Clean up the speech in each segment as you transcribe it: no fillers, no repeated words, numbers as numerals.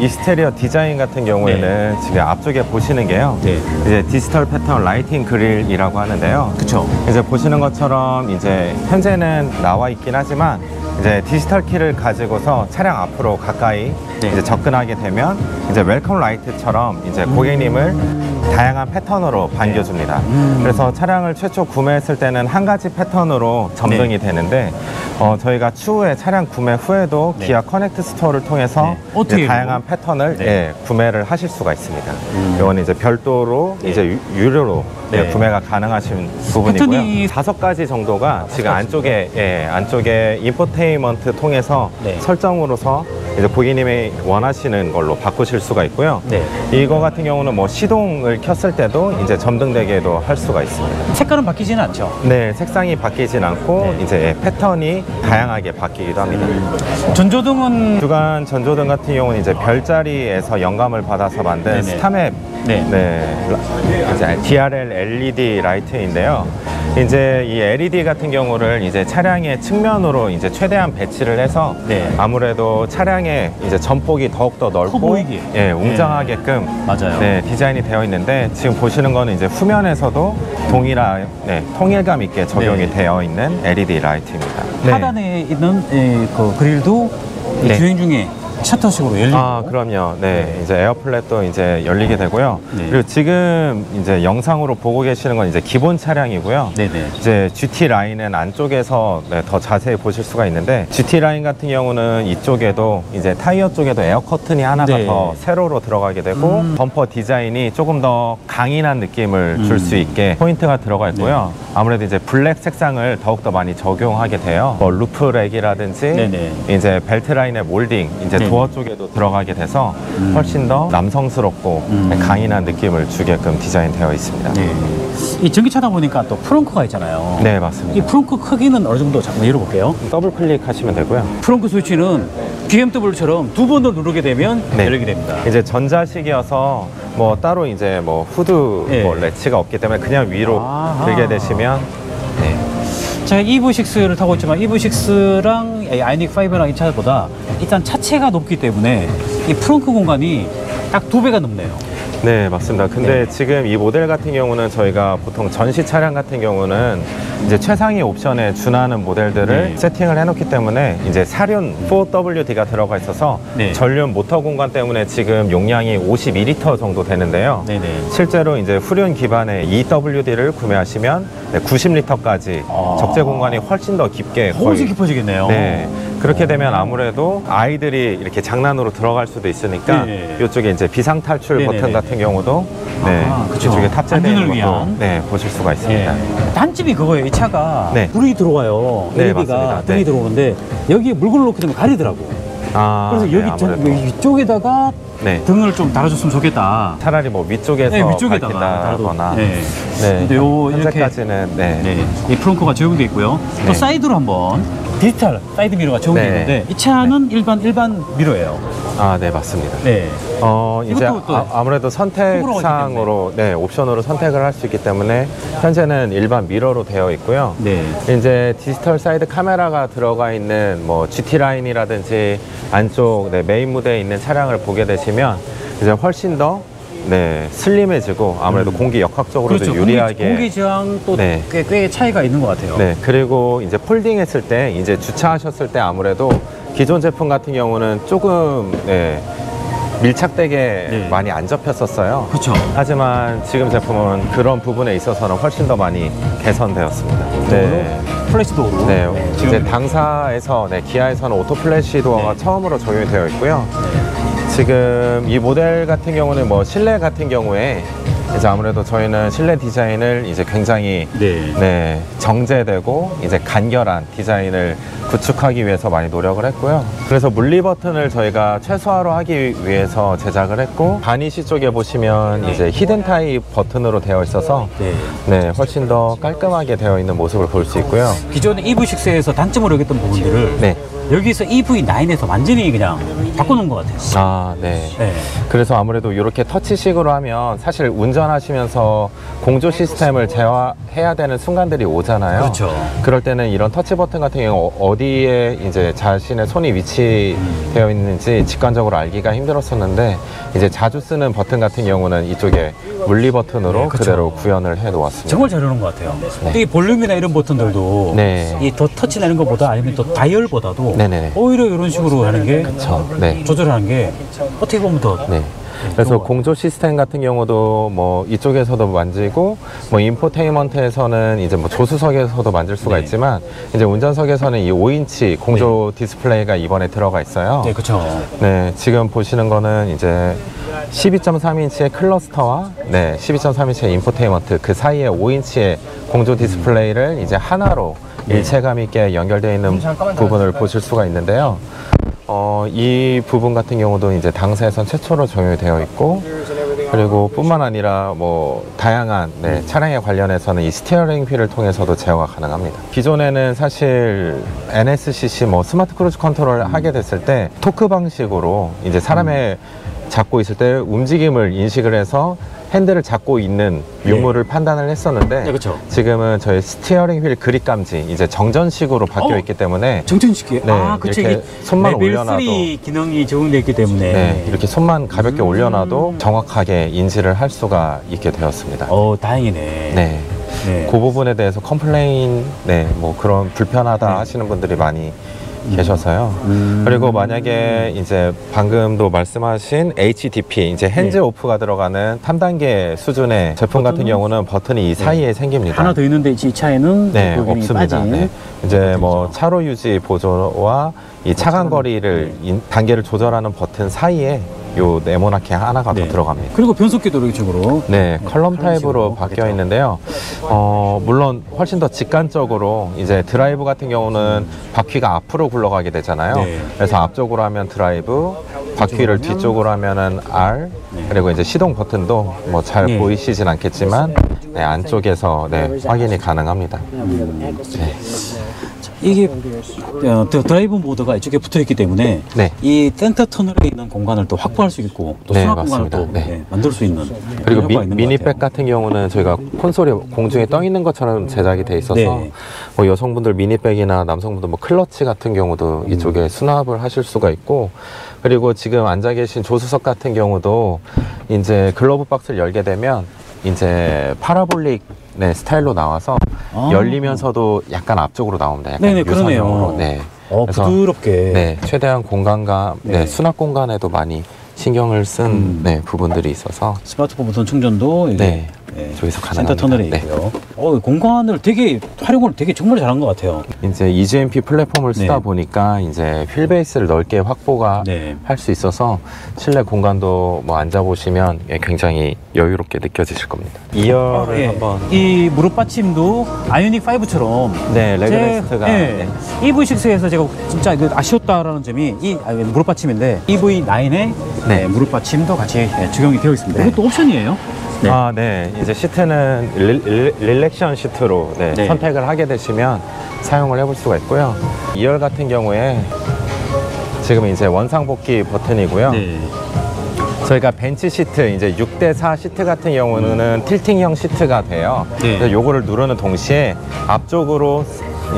이스테리어 디자인 같은 경우에는 네. 지금 앞쪽에 보시는 게요. 네. 이제 디지털 패턴 라이팅 그릴이라고 하는데요. 그쵸. 이제 보시는 것처럼 이제 현재는 나와 있긴 하지만 이제 디지털 키를 가지고서 차량 앞으로 가까이 네. 이제 접근하게 되면 이제 웰컴 라이트처럼 이제 고객님을 다양한 패턴으로 반겨줍니다. 그래서 차량을 최초 구매했을 때는 한 가지 패턴으로 점등이 네. 되는데 저희가 추후에 차량 구매 후에도 네. 기아 커넥트 스토어를 통해서 네. 다양한 패턴을 네. 예, 구매를 하실 수가 있습니다. 이건 이제 별도로 네. 이제 유료로 네. 예, 구매가 가능하신 부분이고요. 패턴이... 5가지 정도가 지금 안쪽에 예, 안쪽에 인포테인먼트 통해서 네. 설정으로서 이제 고객님이 원하시는 걸로 바꾸실 수가 있고요. 네. 이거 같은 경우는 뭐 시동을 켰을 때도 이제 점등되게도 할 수가 있습니다. 색깔은 바뀌지는 않죠? 네, 색상이 바뀌진 않고 네. 이제 패턴이 다양하게 바뀌기도 합니다. 전조등은? 주간 전조등 같은 경우는 이제 별자리에서 영감을 받아서 만든 네네. 스타맵 네. 네. 이제 DRL LED 라이트인데요. 이제 이 LED 같은 경우를 이제 차량의 측면으로 이제 최대한 배치를 해서 네. 아무래도 차량의 이제 전폭이 더욱더 넓고 예, 웅장하게끔 네. 맞아요. 네, 디자인이 되어 있는데 지금 보시는 거는 이제 후면에서도 동일한 네, 통일감 있게 적용이 네. 되어 있는 LED 라이트입니다. 네. 하단에 있는 그 그릴도 네. 주행 중에 셔터식으로 열리고 아 그럼요. 네, 이제 에어플랫도 이제 열리게 되고요. 네. 그리고 지금 이제 영상으로 보고 계시는 건 이제 기본 차량이고요. 네네. 이제 GT 라인은 안쪽에서 네, 더 자세히 보실 수가 있는데 GT 라인 같은 경우는 이쪽에도 이제 타이어 쪽에도 에어 커튼이 하나가 네. 더 세로로 들어가게 되고 범퍼 디자인이 조금 더 강인한 느낌을 줄 수 있게 포인트가 들어가 있고요. 네. 아무래도 이제 블랙 색상을 더욱더 많이 적용하게 돼요. 뭐 루프랙이라든지 네네. 이제 벨트 라인의 몰딩 이제 네. 도어 쪽에도 들어가게 돼서 훨씬 더 남성스럽고 강인한 느낌을 주게끔 디자인되어 있습니다. 네. 이 전기차다 보니까 또 프렁크가 있잖아요. 네, 맞습니다. 이 프렁크 크기는 어느 정도 잠깐 열어볼게요. 더블 클릭하시면 되고요. 프렁크 스위치는 BMW처럼 2번을 누르게 되면 네. 열리게 됩니다. 이제 전자식이어서 뭐 따로 이제 뭐 후드 네. 뭐 래치가 없기 때문에 그냥 위로 아하. 들게 되시면 네. 제가 EV6를 타고 있지만 EV6랑 아이닉5랑 이 차보다 일단 차체가 높기 때문에 이 프렁크 공간이 딱 2배가 넘네요. 네, 맞습니다. 근데 네. 지금 이 모델 같은 경우는 저희가 보통 전시 차량 같은 경우는 이제 최상위 옵션에 준하는 모델들을 네. 세팅을 해놓기 때문에 이제 사륜 4WD가 들어가 있어서 네. 전륜 모터 공간 때문에 지금 용량이 52L 정도 되는데요. 네, 네. 실제로 이제 후륜 기반의 EWD를 구매하시면 90L까지 아 적재 공간이 훨씬 더 깊게 훨씬 깊어지겠네요. 네. 그렇게 되면 아무래도 아이들이 이렇게 장난으로 들어갈 수도 있으니까 네네. 이쪽에 이제 비상 탈출 네네네. 버튼 같은 경우도 네, 아, 그쪽에 탑재되는 것도 네, 보실 수가 있습니다. 네. 단점이 그거예요. 이 차가 네. 불이 들어와요. 네, LED가 불이 네. 들어오는데 여기에 물건을 놓게 되면 가리더라고요. 아, 그래서 여기 네, 위쪽에다가 네. 등을 좀 달아줬으면 좋겠다. 차라리 뭐 위쪽에서 네, 위쪽에다가 네. 네. 근데 요 현재까지는 네. 네. 이 프렁크가 적용되어 있고요. 네. 또 사이드로 한번 디지털 사이드 미러가 적용되어 네. 있는데 이 차는 네. 일반 미러예요. 아, 네, 맞습니다. 네. 이제 아무래도 선택상으로 네, 옵션으로 선택을 할 수 있기 때문에 현재는 일반 미러로 되어 있고요. 네. 이제 디지털 사이드 카메라가 들어가 있는 뭐 GT 라인이라든지 안쪽 네, 메인 무대에 있는 차량을 보게 되시면 이제 훨씬 더 네, 슬림해지고 아무래도 공기 역학적으로도 그렇죠. 유리하게 공기 저항도 네. 꽤 차이가 있는 것 같아요. 네, 그리고 이제 폴딩했을 때 이제 주차하셨을 때 아무래도 기존 제품 같은 경우는 조금 네, 밀착되게 네. 많이 안 접혔었어요. 그렇죠. 하지만 지금 제품은 그런 부분에 있어서는 훨씬 더 많이 개선되었습니다. 네. 플래시 도어로 네. 네. 이제 당사에서 네, 기아에서는 오토 플래시 도어가 네. 처음으로 적용이 되어 있고요. 네. 지금 이 모델 같은 경우는 뭐 실내 같은 경우에 이제 아무래도 저희는 실내 디자인을 이제 굉장히 네. 네, 정제되고 이제 간결한 디자인을 구축하기 위해서 많이 노력을 했고요. 그래서 물리 버튼을 저희가 최소화로 하기 위해서 제작을 했고 바니쉬 쪽에 보시면 이제 히든 타입 버튼으로 되어 있어서 네, 훨씬 더 깔끔하게 되어 있는 모습을 볼 수 있고요. 기존의 EV6에서 단점으로 여겼던 부분들을 네. 여기서 EV9에서 완전히 그냥 바꿔놓은 것 같아요. 아, 네. 네. 그래서 아무래도 이렇게 터치식으로 하면 사실 운전하시면서 공조 시스템을 제어해야 되는 순간들이 오잖아요. 그렇죠. 그럴 때는 이런 터치 버튼 같은 경우 어디에 이제 자신의 손이 위치되어 있는지 직관적으로 알기가 힘들었었는데, 이제 자주 쓰는 버튼 같은 경우는 이쪽에 물리 버튼으로, 네, 그렇죠, 그대로 구현을 해 놓았습니다. 정말 잘 해놓은 것 같아요. 네. 이 볼륨이나 이런 버튼들도, 네, 이 더 터치 내는 것보다 아니면 더 다이얼보다도, 네네네, 오히려 이런 식으로 하는 게, 그쵸, 네, 조절하는 게 어떻게 보면 더, 네, 그래서 공조 시스템 같은 경우도 뭐 이쪽에서도 만지고, 뭐 인포테인먼트에서는 이제 뭐 조수석에서도 만질 수가, 네, 있지만 이제 운전석에서는 이 5인치 공조, 네, 디스플레이가 이번에 들어가 있어요. 네, 그렇죠. 네, 지금 보시는 거는 이제 12.3인치의 클러스터와, 네, 12.3인치의 인포테인먼트, 그 사이에 5인치의 공조 디스플레이를 이제 하나로, 네, 일체감 있게 연결되어 있는 부분을 보실 수가 있는데요. 이 부분 같은 경우도 이제 당사에선 최초로 적용이 되어 있고, 그리고 뿐만 아니라 뭐 다양한, 네, 차량에 관련해서는 이 스티어링 휠을 통해서도 제어가 가능합니다. 기존에는 사실 NSCC 뭐 스마트 크루즈 컨트롤 하게 됐을 때 토크 방식으로 이제 사람의 잡고 있을 때 움직임을 인식을 해서 핸들을 잡고 있는 유무를, 네, 판단을 했었는데, 네, 그쵸, 지금은 저희 스티어링 휠 그립 감지 이제 정전식으로 바뀌어 있기 때문에, 정전식이에요? 네, 아, 그쵸, 이렇게 손만 올려놔도, 레벨 3 기능이 적용되어 있기 때문에, 네, 이렇게 손만 가볍게 올려놔도 정확하게 인지를 할 수가 있게 되었습니다. 다행이네. 네. 네. 그 부분에 대해서 컴플레인, 네, 뭐 그런 불편하다, 네, 하시는 분들이 많이 계셔서요. 그리고 만약에 이제 방금도 말씀하신 HDP, 이제 핸즈오프가, 네, 들어가는 3단계 수준의 제품 같은 경우는 버튼이, 네, 이 사이에 생깁니다. 하나 더 있는데 이 차에는, 네, 없습니다. 네. 이제 뭐 차로 유지 보조와 이 차간 거리를, 네, 단계를 조절하는 버튼 사이에 요 네모나게 하나가, 네, 더 들어갑니다. 그리고 변속기도 이런 식으로, 네, 네, 컬럼 타입으로 바뀌어 있는데요. 물론 훨씬 더 직관적으로 이제 드라이브 같은 경우는 바퀴가 앞으로 굴러가게 되잖아요. 네. 그래서 앞쪽으로 하면 드라이브, 바퀴를 뒤쪽으로 하면은 R, 네, 그리고 이제 시동 버튼도 뭐 잘, 네, 보이시진 않겠지만, 네, 안쪽에서, 네, 확인이 가능합니다. 네. 이게 드라이브 모드가 이쪽에 붙어있기 때문에, 네, 이 센터 터널에 있는 공간을 또 확보할 수 있고, 또, 네, 수납 공간을 또, 네, 네, 만들 수 있는, 그리고 미니백 같은 경우는 저희가 콘솔이 공중에 떠 있는 것처럼 제작이 돼 있어서, 네, 뭐 여성분들 미니백이나 남성분들 뭐 클러치 같은 경우도 이쪽에 수납을 하실 수가 있고, 그리고 지금 앉아 계신 조수석 같은 경우도 이제 글러브 박스를 열게 되면 이제 파라볼릭, 네, 스타일로 나와서, 아, 열리면서도 약간 앞쪽으로 나옵니다. 약간, 네네, 유선형으로. 네. 부드럽게. 네, 최대한 공간과, 네, 네, 수납 공간에도 많이 신경을 쓴, 네, 부분들이 있어서. 스마트폰 버튼 충전도, 네, 네, 저기서 가능합니다. 센터 터널에, 네, 있고요. 공간을 되게 활용을 되게 정말 잘한 것 같아요. 이제 E-GMP 플랫폼을 쓰다, 네, 보니까 이제 휠 베이스를 넓게 확보가, 네, 할 수 있어서 실내 공간도 뭐 앉아 보시면 굉장히 여유롭게 느껴지실 겁니다. 2열을, 네, 한번 이 무릎 받침도 아이오닉 5처럼, 네, 레그레스트가, 네, 네, EV6에서 제가 진짜 아쉬웠다라는 점이 이 무릎 받침인데 EV9에, 네, 네, 무릎 받침도 같이 적용이 되어 있습니다. 이것도 옵션이에요? 네. 아, 네. 이제 시트는 릴렉션 시트로, 네, 네, 선택을 하게 되시면 사용을 해볼 수가 있고요. 2열 같은 경우에 지금 이제 원상복귀 버튼이고요. 네. 저희가 벤치 시트, 이제 6대4 시트 같은 경우는 틸팅형 시트가 돼요. 네. 그래서 요거를 누르는 동시에 앞쪽으로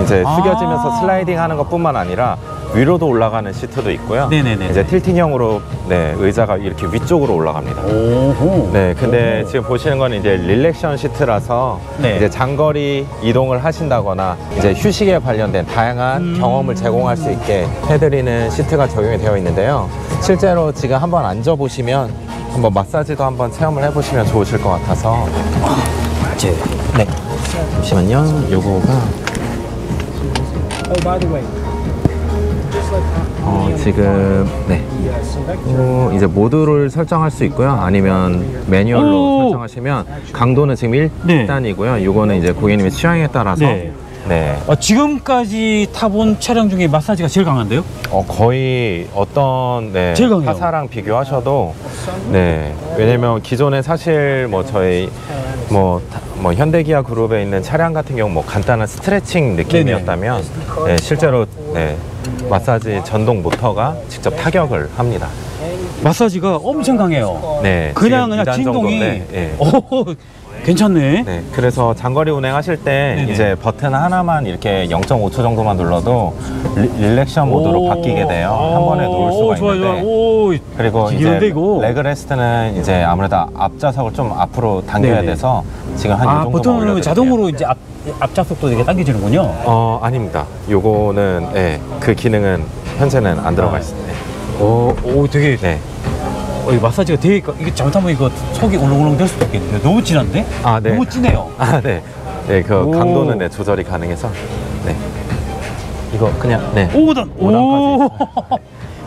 이제 숙여지면서, 아, 슬라이딩 하는 것 뿐만 아니라 위로도 올라가는 시트도 있고요. 네네네. 이제 틸팅형으로, 네, 의자가 이렇게 위쪽으로 올라갑니다. 오호. 네, 근데, 오호, 지금 보시는 건 이제 릴렉션 시트라서, 네, 이제 장거리 이동을 하신다거나 이제 휴식에 관련된 다양한 경험을 제공할 수 있게 해드리는 시트가 적용이 되어 있는데요. 실제로 지금 한번 앉아보시면 한번 마사지도 한번 체험을 해보시면 좋으실 것 같아서. 네. 잠시만요. 요거가. 지금, 네, 이제 모드를 설정할 수 있고요. 아니면 매뉴얼로 설정하시면 강도는 지금 1단이고요. 네. 이거는 이제 고객님의 취향에 따라서. 네. 네. 지금까지 타본 차량 중에 마사지가 제일 강한데요? 거의 어떤, 네, 타사랑 비교하셔도, 네, 왜냐면 기존에 사실 뭐 저희 뭐 현대기아 그룹에 있는 차량 같은 경우 뭐 간단한 스트레칭 느낌이었다면, 네, 실제로, 네, 마사지 전동 모터가 직접 타격을 합니다. 마사지가 엄청 강해요. 네, 그냥 진동이. 네. 오, 괜찮네. 네, 그래서 장거리 운행하실 때 네네. 이제 버튼 하나만 이렇게 0.5초 정도만 눌러도 릴렉션 모드로 바뀌게 돼요. 한 번에 누울 수가 있는데. 좋아. 그리고 이제 레그레스트는 이제 아무래도 앞좌석을 좀 앞으로 당겨야 네네. 돼서 지금 한 이 정도. 버튼 누르면 자동으로 이제 앞좌석도 되게 당겨지는군요. 아닙니다. 요거는 예, 그 기능은 현재는 안 들어가 있습니다. 되게. 네. 이 마사지가 되게 이게 잘못하면 이거 속이 울렁울렁 될 수도 있겠는데 너무 진한데? 아, 네. 너무 진해요. 아, 네. 네, 그 강도는 네, 조절이 가능해서. 네. 이거 그냥 네. 5단까지.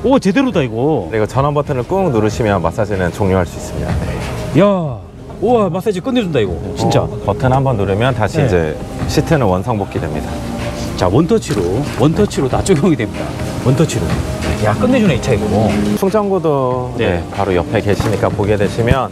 오, 제대로다 이거. 네, 이거 전원 버튼을 꾹 누르시면 마사지는 종료할 수 있습니다. 네. 야, 우와 마사지 끝내준다 이거. 진짜. 버튼 한번 누르면 다시 네. 이제 시트는 원상복귀 됩니다. 자, 원터치로 다 적용이 됩니다. 원터치로. 야, 끝내주네 이 차 이거. 충전구도 네. 바로 옆에 계시니까 보게 되시면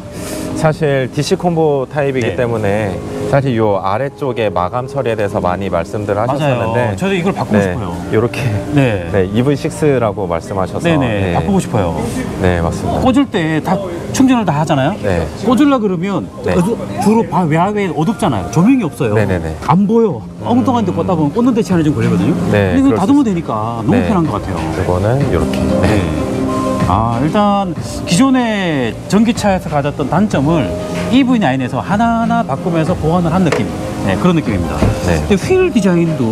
사실 DC 콤보 타입이기 네. 때문에 사실 요 아래쪽에 마감 처리에 대해서 많이 말씀들 하셨었는데 맞아요. 저도 이걸 바꾸고 네, 싶어요. 요렇게 네. 네, EV6라고 말씀하셔서 네. 바꾸고 싶어요. 네, 맞습니다. 꽂을 때 다 충전을 다 하잖아요. 네. 꽂으려 그러면 네. 주로 방 외에 어둡잖아요. 조명이 없어요. 네네네. 안 보여. 엉뚱한 데 꽂다 보면 꽂는 데 시간이 좀 걸리거든요. 네, 이거 닫으면 되니까 너무 네. 편한 것 같아요. 이거는 요렇게 네. 아, 일단 기존의 전기차에서 가졌던 단점을 EV9에서 하나하나 바꾸면서 보완을 한 느낌. 네, 그런 느낌입니다. 네. 근데 휠 디자인도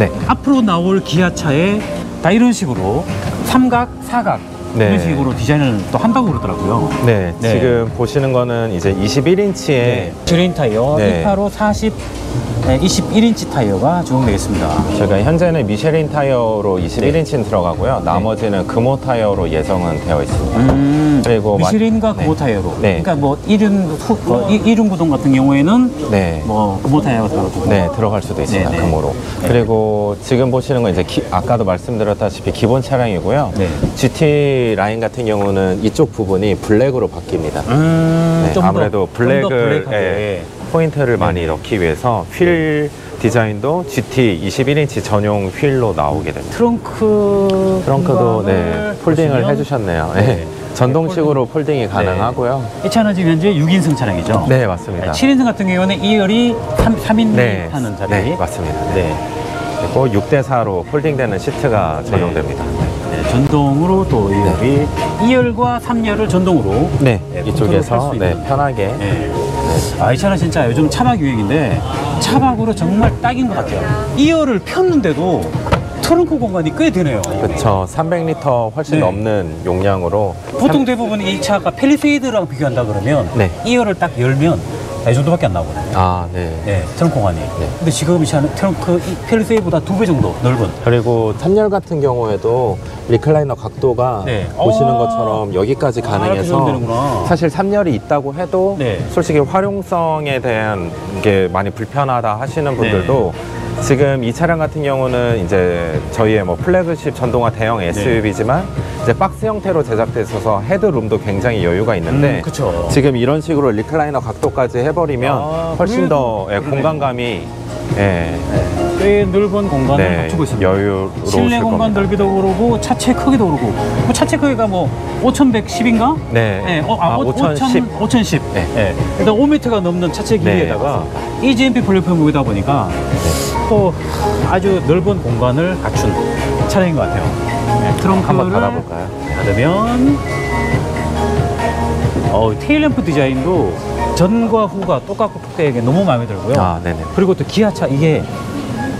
네. 앞으로 나올 기아차에 다 이런 식으로 삼각, 사각 네. 이런 식으로 디자인을 또 한다고 그러더라고요. 네, 네. 지금 보시는 거는 이제 21인치의 네. 드레인 타이어 185 네. 40 네, 21인치 타이어가 적용되겠습니다. 저희가 현재는 미쉐린 타이어로 21인치는 네. 들어가고요. 나머지는 네. 금호 타이어로 예정은 되어 있습니다. 그리고 미쉐린과 금호 네. 타이어로. 네. 그러니까 뭐 1륜 구동 같은 경우에는 네. 뭐 금호 타이어가 들어가고. 네, 들어갈 수도 있습니다. 네, 네. 금호로. 네. 그리고 지금 보시는 건 이제 아까도 말씀드렸다시피 기본 차량이고요. 네. GT 라인 같은 경우는 이쪽 부분이 블랙으로 바뀝니다. 네, 아무래도 블랙을 예, 포인트를 많이 네. 넣기 위해서 휠 디자인도 GT 21인치 전용 휠로 나오게 됩니다. 트렁크도 네, 폴딩을 해주셨네요. 네. 전동식으로 폴딩이 가능하고요. 네. 이 차는 지금 현재 6인승 차량이죠? 네, 맞습니다. 7인승 같은 경우는 2열이 3인승 네. 하는 자리. 네, 맞습니다. 네. 그리고 6대4로 폴딩되는 시트가 적용됩니다. 네. 네. 전동으로 또 2열이 2열과 3열을 전동으로 네. 네. 이쪽에서 네. 편하게 네. 아, 이 차는 진짜 요즘 차박 유행인데 차박으로 정말 딱인 것 같아요. 2열을 폈는데도 트렁크 공간이 꽤 되네요. 그렇죠. 300리터 훨씬 네. 넘는 용량으로. 보통 대부분 이 차가 펠리세이드랑 비교한다 그러면 네. 2열을 딱 열면 이 정도밖에 안 나오거든요. 아, 네. 네, 트렁크 공간이. 네. 근데 지금 이 차는 트렁크 펠리세이드보다 2배 정도 넓은. 그리고 3열 같은 경우에도 리클라이너 각도가 네. 보시는 것처럼 여기까지 가능해서 사실 3열이 있다고 해도 네. 솔직히 활용성에 대한 게 많이 불편하다 하시는 분들도 네. 지금 이 차량 같은 경우는 이제 저희의 뭐 플래그십 전동화 대형 SUV지만 네. 이제 박스 형태로 제작돼 있어서 헤드룸도 굉장히 여유가 있는데 그쵸. 지금 이런 식으로 리클라이너 각도까지 해버리면 훨씬 더 예, 공간감이 네. 네. 꽤 넓은 공간을 네. 갖추고 있습니다. 여유로우실 실내 공간 겁니다. 넓이도 그러고 차체 크기도 그러고 뭐 차체 크기가 뭐 5110인가? 네. 네. 5010. 네. 네. 일단 5m가 넘는 차체 길이에다가 네. E-GMP 플랫폼이다 보니까 네. 또 아주 넓은 공간을 갖춘 차량인 것 같아요. 네. 트렁크를 한번 닫아볼까요? 닫으면 테일램프 디자인도 전과 후가 똑같고 되게 너무 마음에 들고요. 아, 네네. 그리고 또 기아차 이게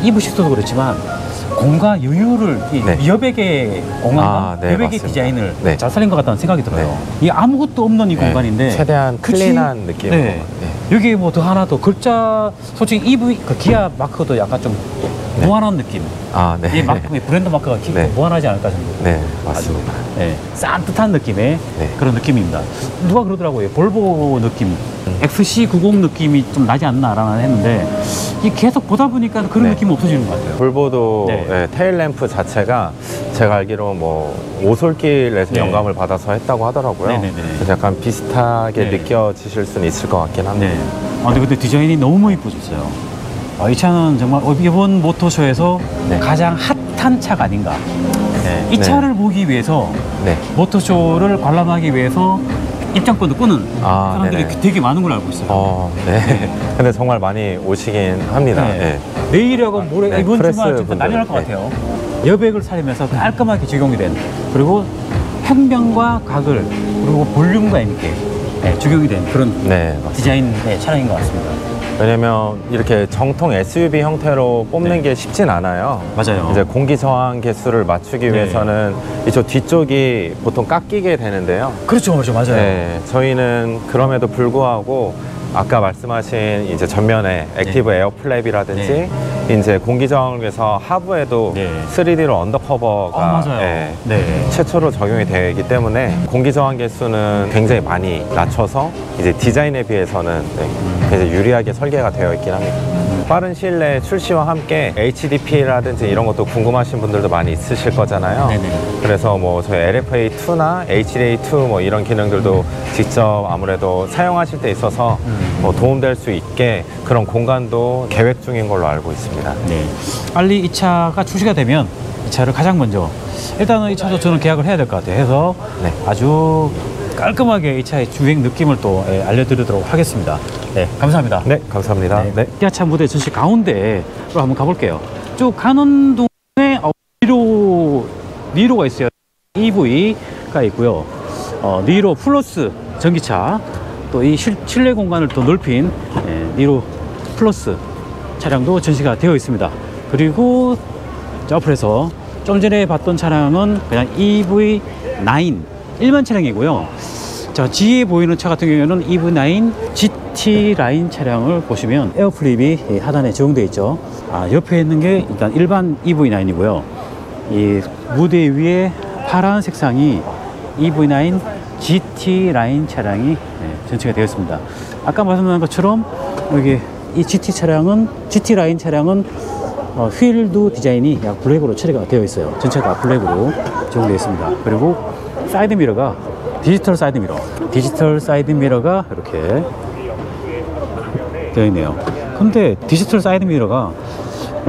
EV6도 그렇지만 공간 여유를 네. 여백의 공간, 아, 네, 여백의 맞습니다. 디자인을 네. 잘 살린 것 같다는 생각이 들어요. 네. 이 아무것도 없는 이 네. 공간인데 최대한 클린한 느낌으로. 네. 네. 여기 뭐 더 하나 더 글자 솔직히 EV 그 기아 마크도 약간 좀 네. 무한한 느낌. 아, 네. 이 마크, 브랜드 마크가 네. 무한하지 않을까 생각합니다. 네, 맞습니다. 아주, 네. 산뜻한 느낌의 네. 그런 느낌입니다. 누가 그러더라고요. 볼보 느낌, XC90 느낌이 좀 나지 않나라는 했는데 이 계속 보다 보니까 그런 네. 느낌이 없어지는 것 같아요. 볼보도 네. 네, 테일 램프 자체가 제가 알기로 뭐 오솔길에서 네. 영감을 받아서 했다고 하더라고요. 네네네. 그래서 약간 비슷하게 네. 느껴지실 수는 있을 것 같긴 합니다. 네. 아, 근데 그때 디자인이 너무 예뻐졌어요. 이 차는 정말 이번 모터쇼에서 네. 가장 핫한 차가 아닌가 네. 이 차를 보기 위해서 네. 모터쇼를 관람하기 위해서 입장권도 끄는 아, 사람들이 네네. 되게 많은 걸 알고 있어요. 네. 네. 근데 정말 많이 오시긴 합니다. 네. 네. 내일이라고 모레 네. 이번 주말 진짜 난리 날 것 같아요. 네. 여백을 살리면서 깔끔하게 적용이 된, 그리고 평면과 각을, 그리고 볼륨과 있게 네. 적용이 된 그런 네. 디자인 네. 차량인 것 같습니다. 왜냐면 이렇게 정통 SUV 형태로 뽑는 네. 게 쉽진 않아요. 맞아요. 이제 공기 저항 개수를 맞추기 네. 위해서는 이쪽 뒤쪽이 보통 깎이게 되는데요. 그렇죠, 그렇죠, 맞아요. 네, 저희는 그럼에도 불구하고 아까 말씀하신 이제 전면에 액티브 네. 에어플랩이라든지 네. 이제 공기 저항을 위해서 하부에도 네. 3D로 언더커버가 네, 네. 최초로 적용이 되기 때문에 공기 저항 개수는 굉장히 많이 낮춰서 이제 디자인에 비해서는 네, 굉장히 유리하게 설계가 되어 있긴 합니다. 빠른 시일 내에 출시와 함께 HDP라든지 이런 것도 궁금하신 분들도 많이 있으실 거잖아요. 네네. 그래서 뭐 저희 LFA2나 HDA2 뭐 이런 기능들도 직접 아무래도 사용하실 때 있어서 뭐 도움될 수 있게 그런 공간도 계획 중인 걸로 알고 있습니다. 네. 빨리 이 차가 출시가 되면 이 차를 가장 먼저 일단은 이 차도 저는 계약을 해야 될 것 같아요. 해서 네. 아주 깔끔하게 이 차의 주행 느낌을 또 예, 알려드리도록 하겠습니다. 네, 감사합니다. 네, 감사합니다. 네, 기아차 무대 전시 가운데로 한번 가볼게요. 쭉 가는 동안에 니로가 있어요. EV가 있고요. 니로 플러스 전기차, 또 이 실내 공간을 또 넓힌 예, 니로 플러스 차량도 전시가 되어 있습니다. 그리고 저 앞에서 좀 전에 봤던 차량은 그냥 EV9 일반 차량이고요. 자, 뒤에 보이는 차 같은 경우에는 EV9 GT 라인 차량을 보시면 에어플립이 하단에 적용되어 있죠. 아, 옆에 있는 게 일단 일반 EV9이고요. 이 무대 위에 파란 색상이 EV9 GT 라인 차량이 네, 전체가 되었습니다. 아까 말씀드린 것처럼 여기 이 GT 라인 차량은 휠도 디자인이 약 블랙으로 처리가 되어 있어요. 전체가 블랙으로 적용되어 있습니다. 그리고 사이드 미러가 디지털 사이드 미러가 이렇게 되어 있네요. 근데 디지털 사이드 미러가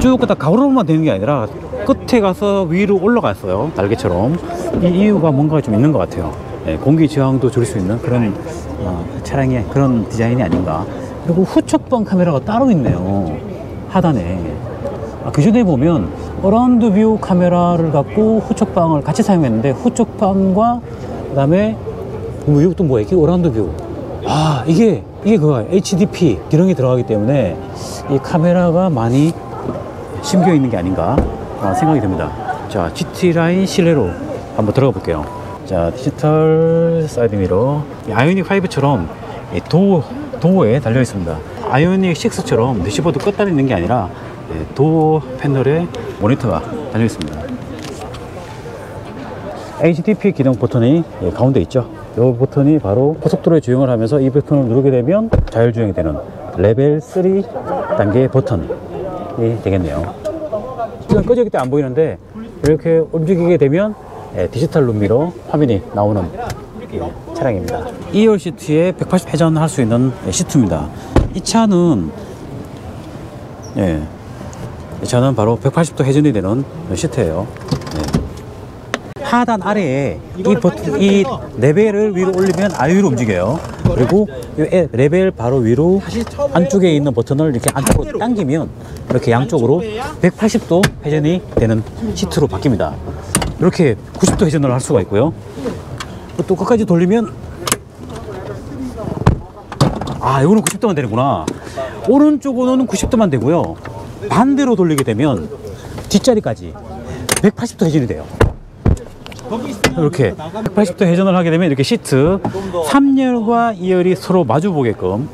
쭉 다 가로로만 되는 게 아니라 끝에 가서 위로 올라갔어요. 날개처럼. 이 이유가 뭔가 좀 있는 것 같아요. 네, 공기 저항도 줄일 수 있는 그런 차량의 그런 디자인이 아닌가. 그리고 후측방 카메라가 따로 있네요. 하단에. 아, 기존에 보면 어라운드 뷰 카메라를 갖고 후측방을 같이 사용했는데, 후측방과 그 다음에 이것도 뭐야? 이게 어라운드 뷰. 아, 이게 그거야. HDP 기능이 들어가기 때문에 이 카메라가 많이 심겨 있는 게 아닌가 생각이 듭니다. 자, GT 라인 실내로 한번 들어가 볼게요. 자, 디지털 사이드 미러. 아이오닉 5처럼 도어에 달려 있습니다. 아이오닉 6처럼 대시보드 끝단에 있는 게 아니라 도어 패널에 모니터가 달려 있습니다. HDP 기능 버튼이 가운데 있죠. 이 버튼이 바로 고속도로에 주행을 하면서 이 버튼을 누르게 되면 자율주행이 되는 레벨 3 단계 버튼이 되겠네요. 지금 꺼져 있기 때문에 안 보이는데 이렇게 움직이게 되면 디지털 룸미러 화면이 나오는 차량입니다. 2열 시트에 180 회전할 수 있는 시트입니다. 이 차는 바로 180도 회전이 되는 시트예요. 하단 아래에 이 레벨을 위로 올리면 아래 위로 움직여요. 그리고 이 레벨 바로 위로 안쪽에 있는 버튼을 이렇게 안쪽으로 당기면 이렇게 양쪽으로 180도 회전이 되는 시트로 바뀝니다. 이렇게 90도 회전을 할 수가 있고요. 또 끝까지 돌리면 아, 이거는 90도만 되는구나. 오른쪽으로는 90도만 되고요. 반대로 돌리게 되면 뒷자리까지 180도 회전이 돼요. 이렇게 180도 회전을 하게 되면 이렇게 시트 3열과 2열이 서로 마주 보게끔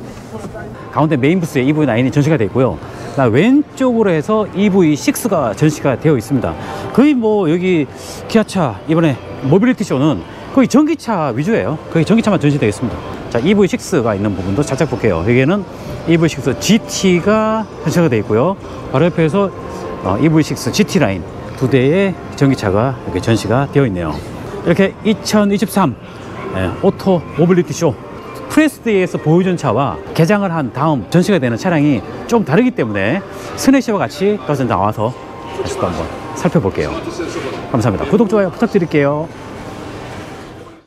가운데 메인 부스에 EV9이 전시가 되어 있고요. 왼쪽으로 해서 EV6가 전시가 되어 있습니다. 거의 뭐 여기 기아차 이번에 모빌리티 쇼는 거의 전기차 위주예요. 거의 전기차만 전시되어 있습니다. 자, EV6가 있는 부분도 살짝 볼게요. 여기에는 EV6 GT가 전시가 되어 있고요. 바로 옆에서 EV6 GT 라인 두 대의 전기차가 이렇게 전시가 되어 있네요. 이렇게 2023 오토 모빌리티 쇼 프레스데이에서 보여준 차와 개장을 한 다음 전시가 되는 차량이 좀 다르기 때문에 스네시와 같이 또 나와서 다시 또 한번 살펴볼게요. 감사합니다. 구독, 좋아요 부탁드릴게요.